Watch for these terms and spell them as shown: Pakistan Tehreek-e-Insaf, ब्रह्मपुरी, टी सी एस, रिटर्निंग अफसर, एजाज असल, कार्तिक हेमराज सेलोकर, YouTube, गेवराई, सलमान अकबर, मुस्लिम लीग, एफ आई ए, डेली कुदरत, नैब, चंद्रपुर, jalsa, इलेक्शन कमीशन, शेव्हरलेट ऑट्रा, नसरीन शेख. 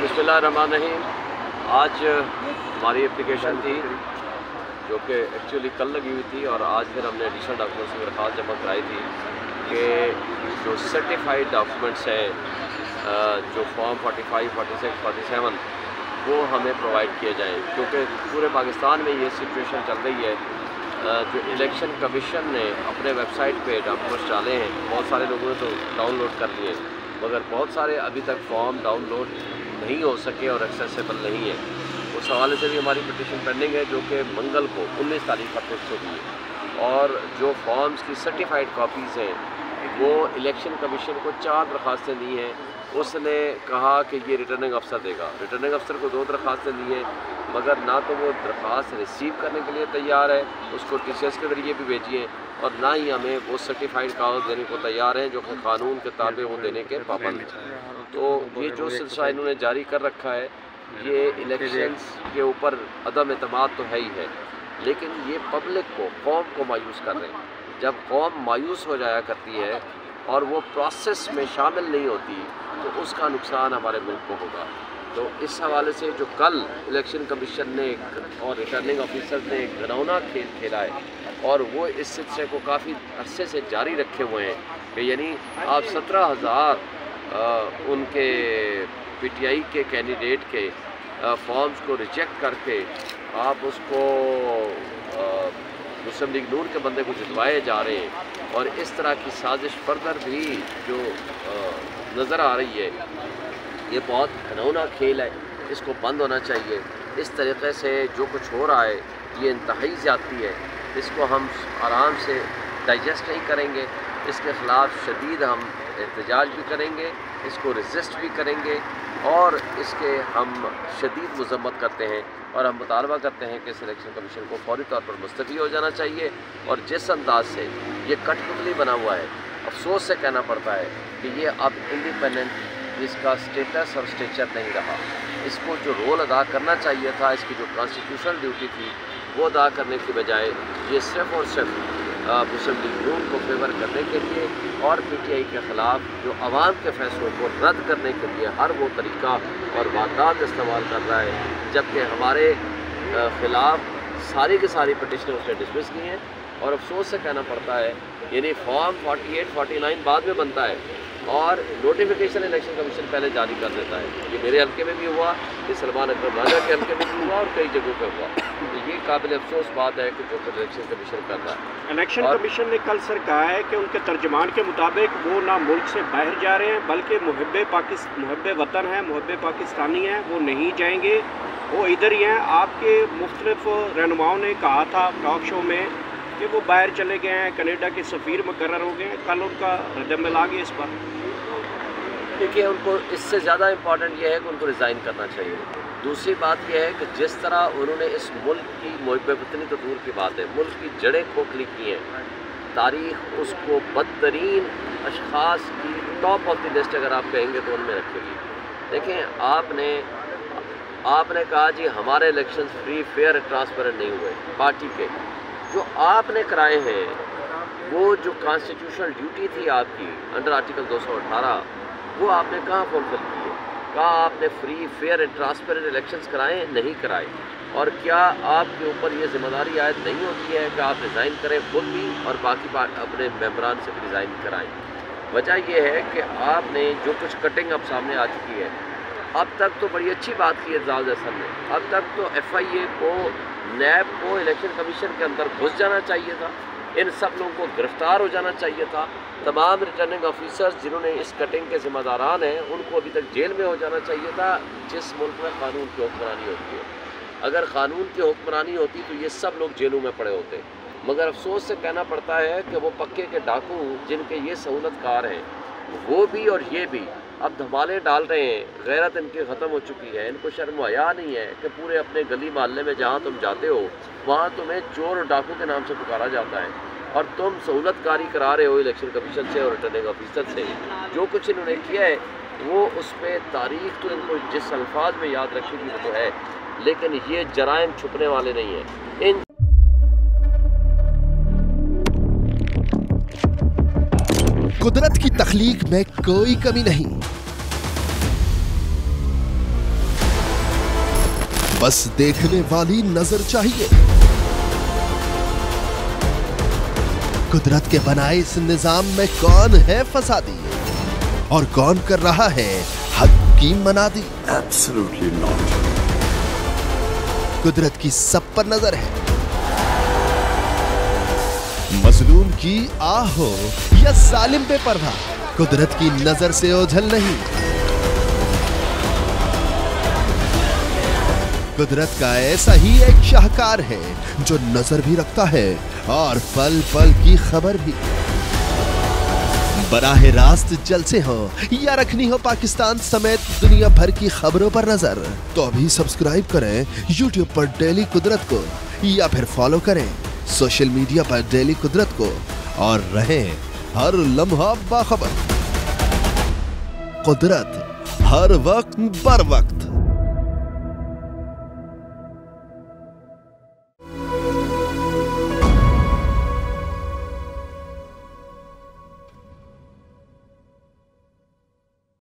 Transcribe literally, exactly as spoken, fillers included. बिस्मिल्लाहिर्रहमानिर्रहीम। आज हमारी एप्लीकेशन थी जो कि एक्चुअली कल लगी हुई थी और आज फिर हमने एडिशनल डॉक्यूमेंट्स की दरख्वास्त जमा कराई थी कि जो सर्टिफाइड डॉक्यूमेंट्स हैं जो फॉर्म पैंतालीस, छियालीस, सैंतालीस वो हमें प्रोवाइड किए जाएँ, क्योंकि पूरे पाकिस्तान में ये सिचुएशन चल रही है। जो इलेक्शन कमीशन ने अपने वेबसाइट पे डॉक्यूमेंट्स डाले हैं, बहुत सारे लोगों ने तो डाउनलोड कर लिए, मगर बहुत सारे अभी तक फॉर्म डाउनलोड नहीं हो सके और एक्सेसिबल नहीं है। उस हवाले से भी हमारी पिटीशन पेंडिंग है जो कि मंगल को उन्नीस तारीख का फिक्स होगी है। और जो फॉर्म्स की सर्टिफाइड कॉपीज़ हैं वो इलेक्शन कमीशन को चार दरख्वास्तें दी हैं। उसने कहा कि ये रिटर्निंग अफसर देगा। रिटर्निंग अफसर को दो दरख्वास्तें दी हैं, मगर ना तो वो दरख्वास्त रिसीव करने के लिए तैयार है, उसको टी सी एस के ज़रिए भी भेजिए, और ना ही हमें वो सर्टिफाइड कागज़ देने को तैयार हैं जो कानून के ताबे वो देने के पाबंद हैं। तो ये जो सिलसिला इन्होंने जारी कर रखा है, ये इलेक्शंस के ऊपर अदम एतमाद तो है ही है, लेकिन ये पब्लिक को, कौम को मायूस कर रहे हैं। जब कौम मायूस हो जाया करती है और वो प्रोसेस में शामिल नहीं होती तो उसका नुकसान हमारे मुल्क को होगा। तो इस हवाले से जो कल इलेक्शन कमीशन ने और रिटर्निंग ऑफिसर ने एक घिनौना खेल खेला है, और वो इस सिलसिले को काफ़ी अरसे से जारी रखे हुए हैं कि यानी आप सत्रह हज़ार उनके पीटीआई के कैंडिडेट के फॉर्म्स को रिजेक्ट करके आप उसको मुस्लिम लीग नूर के बंदे को जितवाए जा रहे हैं, और इस तरह की साजिश फर्दर भी जो नज़र आ रही है, ये बहुत घिनौना खेल है, इसको बंद होना चाहिए। इस तरीक़े से जो कुछ हो रहा है ये इंतहाई ज़्यादती है, इसको हम आराम से डाइजेस्ट नहीं करेंगे, इसके ख़िलाफ़ शदीद हम एहतजाज भी करेंगे, इसको रेजिस्ट भी करेंगे, और इसके हम शदीद मज़म्मत करते हैं। और हम मुतालबा करते हैं कि इस इलेक्शन कमीशन को फौरी तौर पर मुस्तफ़ी हो जाना चाहिए। और जिस अंदाज से ये कठपुतली बना हुआ है, अफसोस से कहना पड़ता है कि ये अब इंडिपेंडेंट इसका स्टेटस और स्टेचर नहीं रहा। इसको जो रोल अदा करना चाहिए था, इसकी जो कॉन्स्टिट्यूशनल ड्यूटी थी, वो अदा करने की बजाय ये सिर्फ और सिर्फ मुस्लिम लीग नून को फेवर करने के लिए और पी टी आई के ख़िलाफ़ जो आवाम के फैसलों को रद्द करने के लिए हर वो तरीका और वारदात इस्तेमाल कर रहा है, जबकि हमारे ख़िलाफ़ सारी की सारी पटिशनें उसने डिसमिस की हैं। और अफसोस से कहना पड़ता है, यानी फॉर्म अड़तालीस, उनचास बाद में बनता है और नोटिफिकेशन इलेक्शन कमीशन पहले जारी कर देता है। ये मेरे हल्के में भी हुआ, ये सलमान अकबर के हल्के में भी हुआ और कई जगहों पे हुआ। तो ये काबिल अफसोस बात है कि जो इलेक्शन कमीशन करता है। इलेक्शन कमीशन ने कल सर कहा है कि उनके तर्जमान के मुताबिक वो ना मुल्क से बाहर जा रहे हैं, बल्कि मुहब्बे पाकिस्तान, मुहब्बे वतन हैं, मुहब्बे पाकिस्तानी हैं, वो नहीं जाएंगे, वो इधर ही हैं। आपके मुख्तलिफ रहनुमाओं ने कहा था टॉक शो में कि वो बाहर चले गए हैं, कनाडा के सफ़ीर मुकर्रर हो गए हैं। कल उनका रद्दमल आ गया इस पर। देखिए, उनको इससे ज़्यादा इम्पॉर्टेंट यह है कि उनको रिज़ाइन करना चाहिए। दूसरी बात यह है कि जिस तरह उन्होंने इस मुल्क की मोहब्बतनी तो दूर की बात है, मुल्क की जड़ें खोखली की हैं। तारीख़ उसको बदतरीन अशखास की टॉप ऑफ द लिस्ट अगर आप कहेंगे तो उनमें रखेगी। देखें, आपने आपने कहा जी हमारे इलेक्शन फ्री, फेयर, ट्रांसपेरेंट नहीं हुए। पार्टी के जो आपने कराए हैं, वो जो कॉन्स्टिट्यूशनल ड्यूटी थी आपकी अंडर आर्टिकल दो सौ अठारह, वो आपने कहाँ फुलफिल की है? कहाँ आपने free, fair and transparent elections कराए? नहीं कराए। और क्या आपके ऊपर ये जिम्मेदारी आयद नहीं होती है कि आप रिज़ाइन करें खुद भी और बाकी अपने मेम्बरान से भी रिज़ाइन कराएं? वजह यह है कि आपने जो कुछ कटिंग अब सामने आ चुकी है, अब तक तो बड़ी अच्छी बात की है एजाज असल ने, अब तक तो एफ आई ए को, नैब को इलेक्शन कमीशन के अंदर घुस जाना चाहिए था, इन सब लोगों को गिरफ्तार हो जाना चाहिए था, तमाम रिटर्निंग ऑफिसर्स जिन्होंने इस कटिंग के ज़िम्मेदारान हैं उनको अभी तक जेल में हो जाना चाहिए था। जिस मुल्क में कानून की हुक्मरानी होती है, अगर कानून की हुक्मरानी होती तो ये सब लोग जेलों में पड़े होते। मगर अफसोस से कहना पड़ता है कि वो पक्के के डाकू जिनके ये सहूलतकार हैं, वो भी और ये भी अब धमाले डाल रहे हैं। गैरत इनकी ख़त्म हो चुकी है, इनको शर्म हया नहीं है कि पूरे अपने गली मोहल्ले में जहाँ तुम जाते हो वहाँ तुम्हें चोर और डाकू के नाम से पुकारा जाता है, और तुम सहूलतकारी करा रहे हो इलेक्शन कमीशन से और रिटर्निंग ऑफिसर से। जो कुछ इन्होंने किया है वो उस पर तारीख तो इनको जिस अल्फाज में याद रखेगी वो तो है, लेकिन ये जराइम छुपने वाले नहीं हैं। इन कुदरत की तख्लीक में कोई कमी नहीं। बस देखने वाली नजर चाहिए। कुदरत के बनाए इस निजाम में कौन है फसादी और कौन कर रहा है हक की मनादी। Absolutely not। कुदरत की सब पर नजर है, मजलूम की आह हो या सालिम पे पर्दा, कुदरत की नजर से ओझल नहीं। कुदरत का ऐसा ही एक शाहकार है जो नजर भी रखता है और पल पल की खबर भी। बराह रास्त जलसे हो या रखनी हो पाकिस्तान समेत दुनिया भर की खबरों पर नजर, तो अभी सब्सक्राइब करें यूट्यूब पर डेली कुदरत को या फिर फॉलो करें सोशल मीडिया पर डेली कुदरत को और रहें हर लम्हा बाखबर। कुदरत हर वक्त बर वक्त।